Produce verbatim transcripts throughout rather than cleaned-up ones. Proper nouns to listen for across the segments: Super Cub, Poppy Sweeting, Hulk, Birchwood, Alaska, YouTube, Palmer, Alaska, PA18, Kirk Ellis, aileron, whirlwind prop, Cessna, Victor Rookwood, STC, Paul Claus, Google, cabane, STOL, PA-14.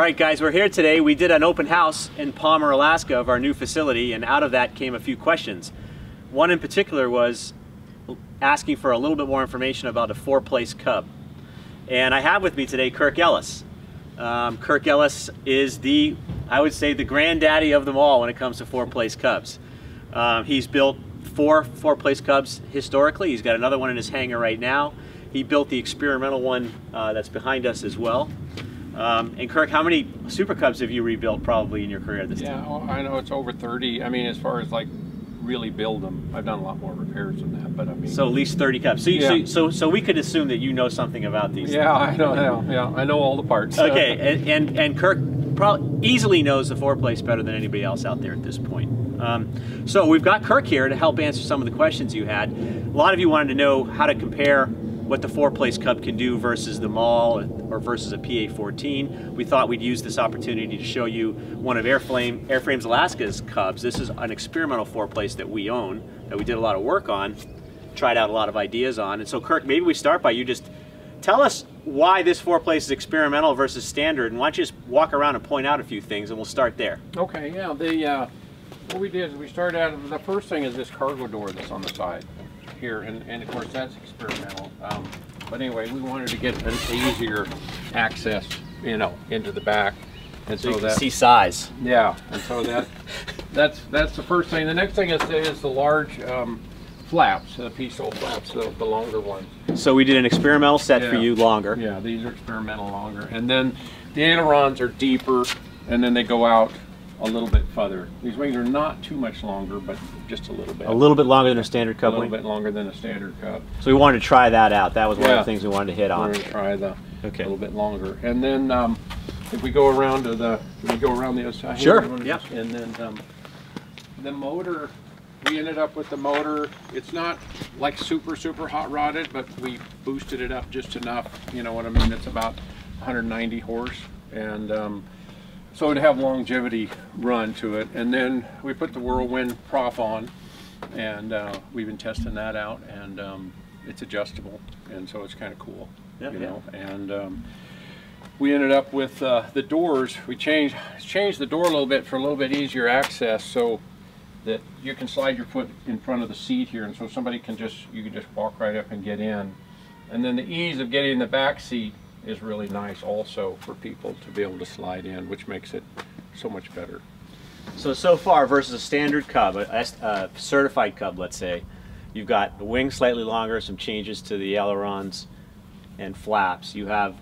Alright guys, we're here today. We did an open house in Palmer, Alaska of our new facility, and out of that came a few questions. One in particular was asking for a little bit more information about a four-place cub. And I have with me today Kirk Ellis. Um, Kirk Ellis is the, I would say, the granddaddy of them all when it comes to four-place cubs. Um, he's built four four-place cubs historically. He's got another one in his hangar right now. He built the experimental one uh, that's behind us as well. Um, and Kirk, how many Super Cubs have you rebuilt probably in your career this yeah, time? Yeah, I know it's over thirty. I mean, as far as like really build them, I've done a lot more repairs than that, but I mean. So at least thirty Cubs. So, you, yeah. so, so, so we could assume that you know something about these. Yeah, things. I know, yeah, yeah, I know all the parts. Okay, and, and, and Kirk probably easily knows the four-place better than anybody else out there at this point. Um, so we've got Kirk here to help answer some of the questions you had. A lot of you wanted to know how to compare what the four-place cub can do versus the mall or versus a P A fourteen. We thought we'd use this opportunity to show you one of Airframe, Airframes Alaska's cubs. This is an experimental four-place that we own, that we did a lot of work on, tried out a lot of ideas on. And so Kirk, maybe we start by you just tell us why this four-place is experimental versus standard, and why don't you just walk around and point out a few things, and we'll start there. Okay, yeah, the, uh, what we did is we started out, the first thing is this cargo door that's on the side here, and, and of course that's experimental, um, but anyway we wanted to get an easier access, you know, into the back, and so, so you that, can see size. Yeah, and so that that's that's the first thing. The next thing is, is the large um, flaps, the P S T O L flaps, the, the longer ones. So we did an experimental set yeah. for you longer. Yeah, these are experimental longer, and then the ailerons are deeper, and then they go out a little bit further. These wings are not too much longer, but just a little bit. A little bit longer than a standard cub wing? A little bit longer than a standard cub. So we wanted to try that out. That was yeah. one of the things we wanted to hit on. We're going to try the okay. a little bit longer. And then um, if we go around to the, we go around the other side. Sure, yeah. And then um, the motor, we ended up with the motor. It's not like super, super hot rodded, but we boosted it up just enough. You know what I mean? It's about one hundred ninety horse. And um, so to have longevity run to it. And then we put the whirlwind prop on, and uh, we've been testing that out, and um, it's adjustable, and so it's kind of cool, yeah, you yeah. know. And um, we ended up with uh, the doors. We changed changed the door a little bit for a little bit easier access, so that you can slide your foot in front of the seat here, and so somebody can just, you can just walk right up and get in. And then the ease of getting in the back seat is really nice also for people to be able to slide in, which makes it so much better. So, so far versus a standard cub, a, a certified cub, let's say, you've got the wing slightly longer, some changes to the ailerons and flaps. You have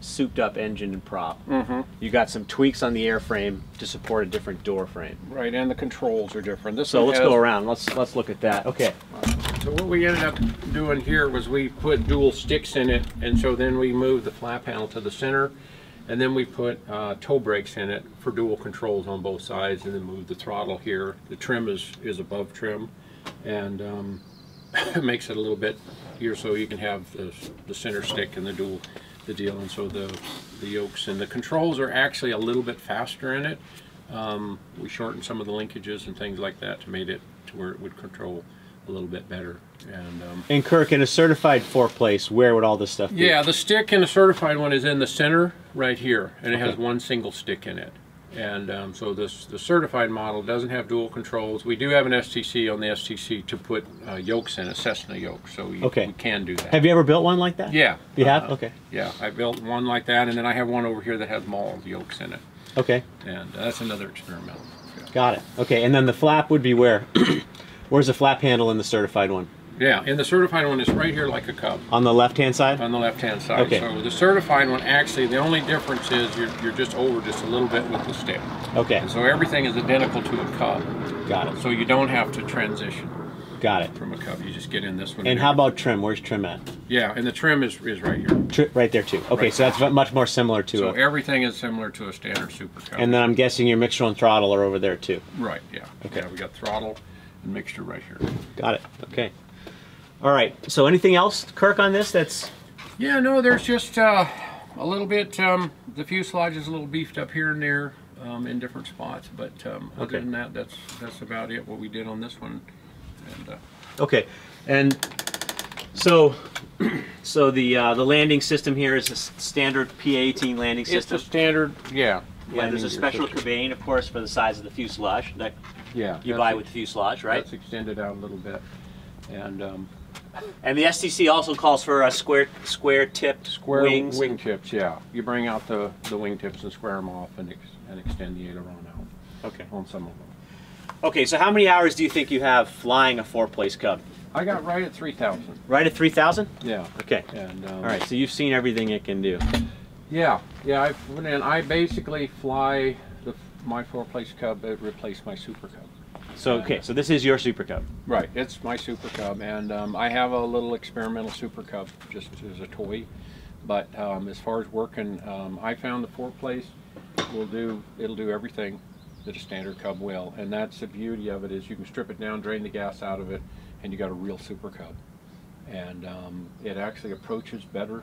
souped up engine and prop. Mm-hmm. You got some tweaks on the airframe to support a different door frame. Right, and the controls are different. This so let's has... go around. Let's let's look at that. Okay. So what we ended up doing here was we put dual sticks in it, and so then we moved the flap panel to the center, and then we put uh, toe brakes in it for dual controls on both sides, and then moved the throttle here. The trim is is above trim, and um, it makes it a little bit here, so you can have the the center stick and the dual. The deal, and so the the yokes and the controls are actually a little bit faster in it. Um, we shortened some of the linkages and things like that to make it to where it would control a little bit better. And um, and Kirk, in a certified four place, where would all this stuff be? Yeah, the stick in a certified one is in the center right here, and it okay. has one single stick in it. And um, so this the certified model doesn't have dual controls. We do have an S T C on the S T C to put uh, yokes in, a Cessna yoke, so you, okay. you can do that. Have you ever built one like that? Yeah. You uh, have? Okay. Yeah, I built one like that, and then I have one over here that has mall yokes in it. Okay. And uh, that's another experimental. Yeah. Got it. Okay, and then the flap would be where? Where's the flap handle in the certified one? Yeah, and the certified one is right here like a cub. On the left-hand side? On the left-hand side. Okay. So the certified one, actually, the only difference is you're, you're just over just a little bit with the stick. Okay. And so everything is identical to a cub. Got it. So you don't have to transition. Got it. From a cub, you just get in this one. And how about trim? Where's trim at? Yeah, and the trim is, is right here. Tri right there, too. Okay, right. So that's much more similar to so a... So everything is similar to a standard super cub. And then I'm guessing your mixture and throttle are over there, too. Right, yeah. Okay. Yeah, we got throttle and mixture right here. Got it. Okay. All right, so anything else, Kirk, on this that's... Yeah, no, there's just uh, a little bit, um, the fuselage is a little beefed up here and there um, in different spots, but um, other okay. than that, that's that's about it, what we did on this one. And, uh, okay, and so So the uh, the landing system here is a standard P A eighteen landing system. It's a standard, yeah. Yeah, there's a special cabane, of course, for the size of the fuselage that yeah, you buy with the fuselage, right? That's extended out a little bit, and um, and the S T C also calls for a square square tipped square wings. Wing tips, yeah. You bring out the the wing tips and square them off and ex and extend the aileron out. Okay. On some of them. Okay, so how many hours do you think you have flying a four-place Cub? I got right at three thousand. Right at three thousand? Yeah. Okay. And, um, all right, so you've seen everything it can do. Yeah, yeah. I've, and I basically fly the, my four-place Cub. It replaced my Super Cub. So okay, so this is your Super Cub. Right, it's my Super Cub, and um, I have a little experimental Super Cub just as a toy. But um, as far as working, um, I found the four-place will do. It'll do everything that a standard Cub will, and that's the beauty of it is you can strip it down, drain the gas out of it, and you got a real Super Cub. And um, it actually approaches better.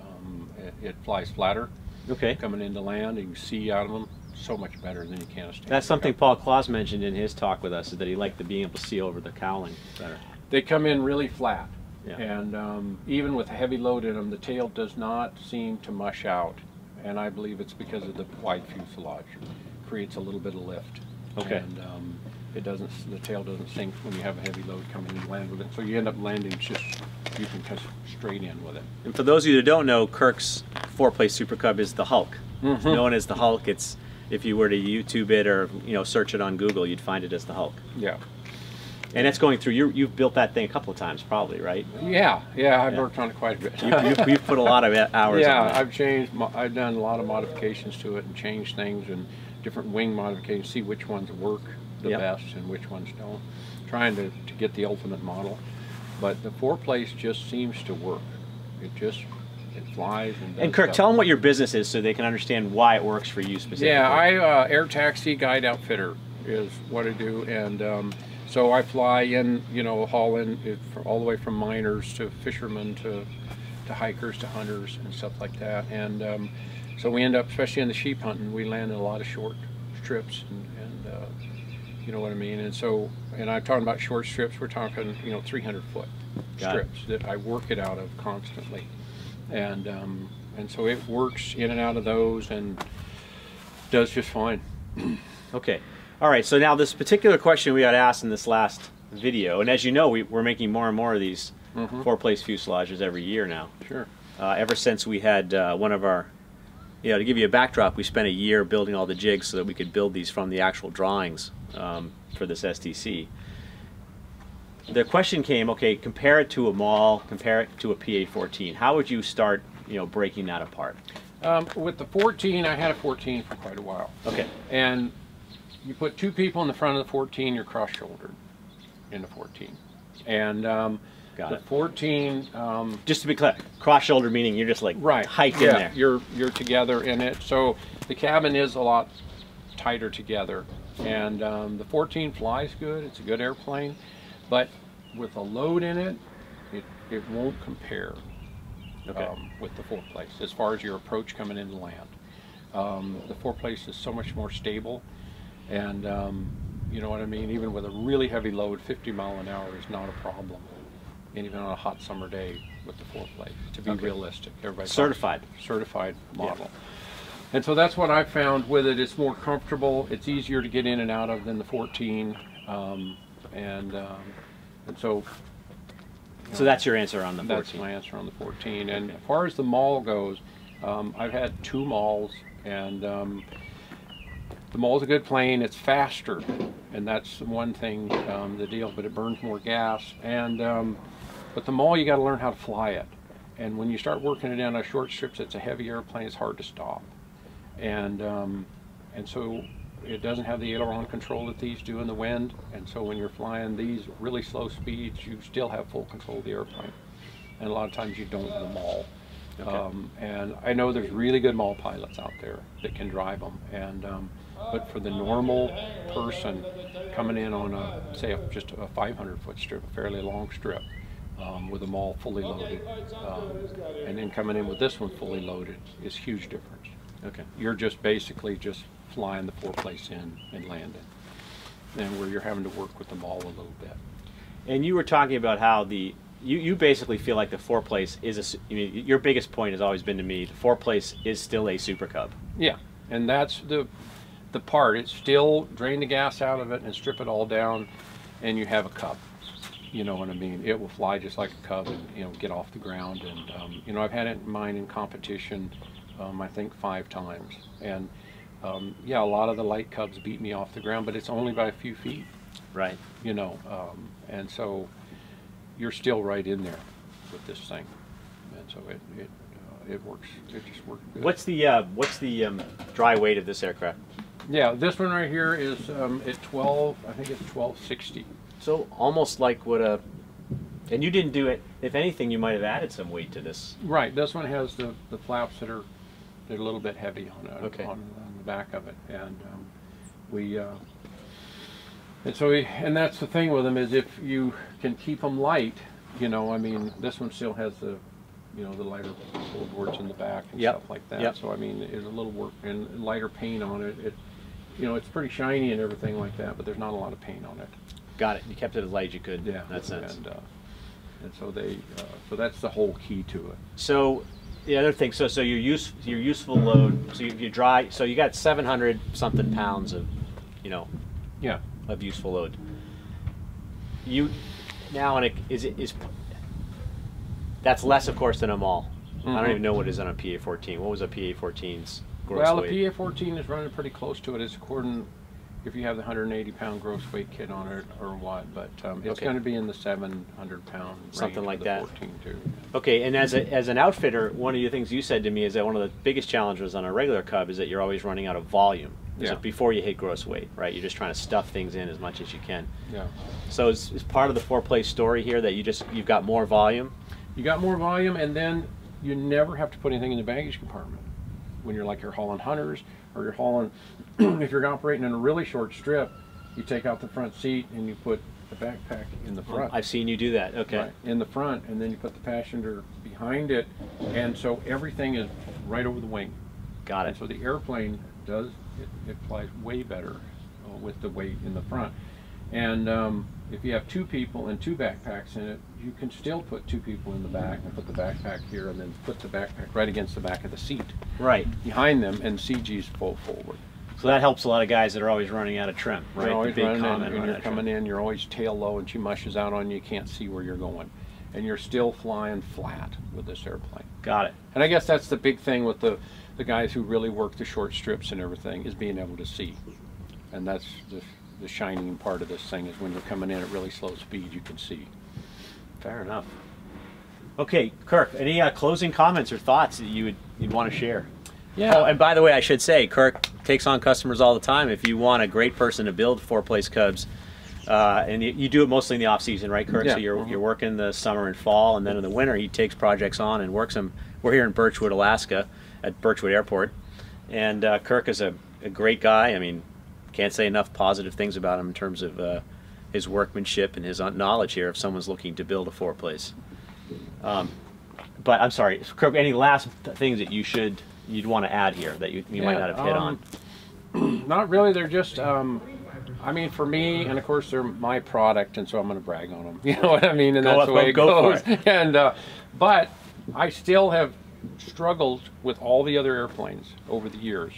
Um, it, it flies flatter. Okay. Coming into land, you can see out of them so much better than you can a standard. That's something Cub. Paul Claus mentioned in his talk with us, is that he liked the being able to see over the cowling better. They come in really flat. Yeah. And um, even with a heavy load in them, the tail does not seem to mush out. And I believe it's because of the wide fuselage. It creates a little bit of lift. Okay. And, um, It doesn't. The tail doesn't sink when you have a heavy load coming in and land with it. So you end up landing just you can touch straight in with it. And for those of you that don't know, Kirk's four-place Super Cub is the Hulk. Mm-hmm. It's known as the Hulk. It's if you were to YouTube it or you know search it on Google, you'd find it as the Hulk. Yeah. And that's going through. You you've built that thing a couple of times, probably, right? Yeah, yeah. I've yeah. worked on it quite a bit. you, you, you've put a lot of hours. Yeah, on that. I've changed. I've done a lot of modifications to it and changed things and different wing modifications. See which ones work the yep. best and which ones don't. Trying to, to get the ultimate model, but the four-place just seems to work. It just it flies and. Does and Kirk, stuff. Tell them what your business is so they can understand why it works for you specifically. Yeah, I uh, air taxi guide outfitter is what I do, and um, so I fly in, you know, haul in it for, all the way from miners to fishermen to to hikers to hunters and stuff like that, and um, so we end up, especially in the sheep hunting, we land in a lot of short trips and. and uh, You know what I mean? And so, and I'm talking about short strips, we're talking, you know, three hundred foot Got strips it. That I work it out of constantly. And um, and so it works in and out of those and does just fine. Okay. All right. So now this particular question we got asked in this last video, and as you know, we, we're making more and more of these mm-hmm. four-place fuselages every year now. Sure. Uh, ever since we had uh, one of our, you know, to give you a backdrop, we spent a year building all the jigs so that we could build these from the actual drawings. Um, for this S T C. The question came, okay, compare it to a mall, compare it to a P A fourteen. How would you start, you know, breaking that apart? Um, with the fourteen, I had a fourteen for quite a while. Okay. And you put two people in the front of the fourteen, you're cross-shouldered in the fourteen. And um, Got the it. fourteen... Um, just to be clear, cross-shoulder meaning you're just like right. hiked yeah, in there. You're, you're together in it. So the cabin is a lot tighter together. And um, the fourteen flies good, it's a good airplane, but with a load in it, it, it won't compare okay. um, with the four-place as far as your approach coming into land. Um, the four-place is so much more stable, and um, you know what I mean, even with a really heavy load, fifty mile an hour is not a problem, and even on a hot summer day with the four-place, to be okay. realistic. Everybody certified. Certified model. Yeah. And so that's what I found with it. It's more comfortable. It's easier to get in and out of than the fourteen, um, and um, and so. You know, so that's your answer on the fourteen. That's my answer on the fourteen. And okay. as far as the mall goes, um, I've had two malls, and um, the mall's a good plane. It's faster, and that's one thing um, the deal. But it burns more gas, and um, but the mall you got to learn how to fly it. And when you start working it down on short strips, it's a heavy airplane. It's hard to stop. And um, and so it doesn't have the aileron control that these do in the wind, and so when you're flying these really slow speeds, you still have full control of the airplane, and a lot of times you don't in the mall. Okay. Um, and I know there's really good mall pilots out there that can drive them, and um, but for the normal person coming in on a say a, just a five hundred foot strip, a fairly long strip, um, with a mall fully loaded, um, and then coming in with this one fully loaded is huge difference. Okay. You're just basically just flying the four-place in and landing, and where you're having to work with the mall a little bit. And you were talking about how the you, you basically feel like the four-place is a, I mean, your biggest point has always been to me, the four-place is still a Super Cub. Yeah, and that's the the part. It's still drain the gas out of it and strip it all down, and you have a Cub. You know what I mean? It will fly just like a Cub and, you know, get off the ground. And, um, you know, I've had it in mine in competition, um, I think, five times. And, um, yeah, a lot of the light Cubs beat me off the ground, but it's only by a few feet. Right. You know, um, and so you're still right in there with this thing. And so it it, uh, it works. It just works good. What's the, uh, what's the um, dry weight of this aircraft? Yeah, this one right here is um, at twelve, I think it's twelve sixty. So almost like what a, and you didn't do it, if anything you might have added some weight to this. Right, this one has the, the flaps that are, that are a little bit heavy on, a, okay. on, on the back of it. And um, we, uh, and so we, and that's the thing with them is if you can keep them light, you know, I mean, this one still has the, you know, the lighter boards in the back and yep. stuff like that. Yep. So I mean, there's a little work and lighter paint on it. It, you know, it's pretty shiny and everything like that, but there's not a lot of paint on it. Got it. You kept it as light as you could. Yeah, in that sense. And, uh, and so they, uh, so that's the whole key to it. So the other thing, so so your use your useful load. So you, you dry. So you got seven hundred something pounds of, you know, yeah, of useful load. You now on a is it is that's less of course than a mall. Mm-hmm. I don't even know what is on a P A fourteen. What was a P A fourteen's gross well, weight? Well, a P A fourteen is running pretty close to it. It's according. If you have the one hundred eighty pound gross weight kit on it or what, but um, it's okay. going to be in the seven hundred pound range, something like that. fourteen too. Okay, and as a, as an outfitter, one of the things you said to me is that one of the biggest challenges on a regular Cub is that you're always running out of volume. Yeah. So before you hit gross weight, right? You're just trying to stuff things in as much as you can. Yeah. So it's, it's part of the four-play story here that you just you've got more volume. You got more volume, and then you never have to put anything in the baggage compartment when you're like you're hauling hunters or you're hauling. If you're operating in a really short strip, you take out the front seat and you put the backpack in the front. I've seen you do that, okay. Right, in the front, and then you put the passenger behind it, and so everything is right over the wing. Got it. And so the airplane does, it, it flies way better uh, with the weight in the front. And um, if you have two people and two backpacks in it, you can still put two people in the back and put the backpack here and then put the backpack right against the back of the seat. Right. Behind them, and C G's full forward. So that helps a lot of guys that are always running out of trim, right? You're always the big running comment in, when you're coming trim. in, you're always tail low and she mushes out on you, you can't see where you're going. And you're still flying flat with this airplane. Got it. And I guess that's the big thing with the, the guys who really work the short strips and everything is being able to see. And that's the, the shining part of this thing is when you're coming in at really slow speed, you can see. Fair enough. Okay, Kirk, any uh, closing comments or thoughts that you would, you'd want to share? Yeah. Oh, and by the way, I should say, Kirk takes on customers all the time. If you want a great person to build four-place Cubs, uh, and you, you do it mostly in the off-season, right, Kirk? Yeah. So you're, mm-hmm. you're working the summer and fall, and then in the winter he takes projects on and works them. We're here in Birchwood, Alaska, at Birchwood Airport, and uh, Kirk is a, a great guy. I mean, can't say enough positive things about him in terms of uh, his workmanship and his knowledge here if someone's looking to build a four-place. Um, but I'm sorry, Kirk, any last th things that you should... you'd want to add here that you, you yeah, might not have hit um, on? Not really. They're just, um, I mean, for me, and of course they're my product, and so I'm going to brag on them. You know what I mean? And go that's up, the way go it goes. For it. And, uh, but I still have struggled with all the other airplanes over the years.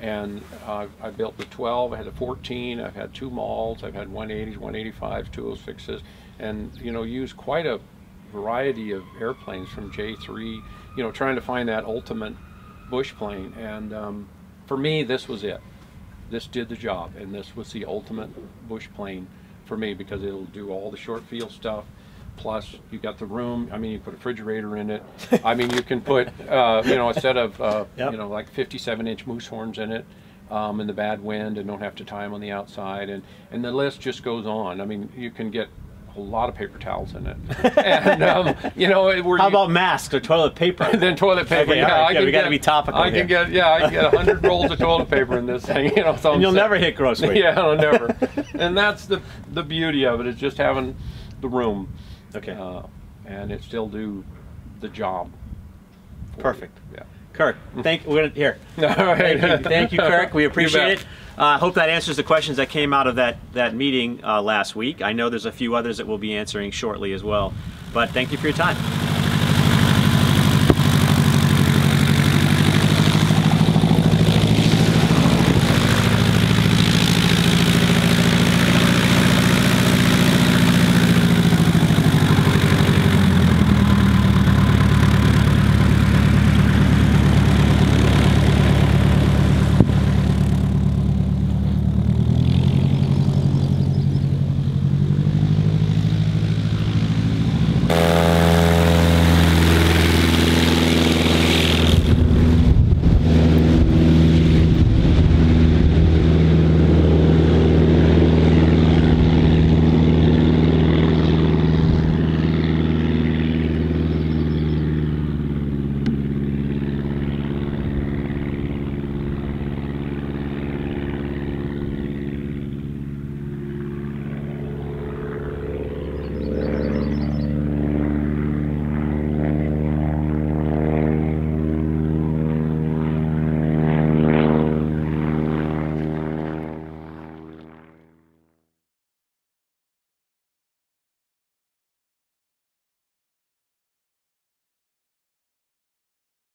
And uh, I built the twelve, I had a fourteen, I've had two malls, I've had one eighties, one eighty-fives, two oh sixes, and, you know, used quite a variety of airplanes from J three, you know, trying to find that ultimate bush plane. And um, for me, this was it. This did the job, and this was the ultimate bush plane for me because it'll do all the short field stuff. Plus, you got the room. I mean, you put a refrigerator in it. I mean, you can put, uh, you know, a set of, uh, yep. you know, like fifty-seven inch moose horns in it um, in the bad wind, and don't have to tie them on the outside. And, and the list just goes on. I mean, you can get a lot of paper towels in it. And, um, you know, we're, how about masks or toilet paper? Then toilet paper. Okay, yeah, right. yeah, we got to be topical. I can here. get yeah, I can get a hundred rolls of toilet paper in this thing. You know, so and you'll never hit gross weight. Yeah, I'll never. And that's the the beauty of it is just having the room. Okay. Uh, and it still do the job. Perfect. You. Yeah. Kirk, thank we're gonna here. All right. Thank you, thank you Kirk. We appreciate it. I uh, hope that answers the questions that came out of that that meeting uh, last week. I know there's a few others that we'll be answering shortly as well. But thank you for your time.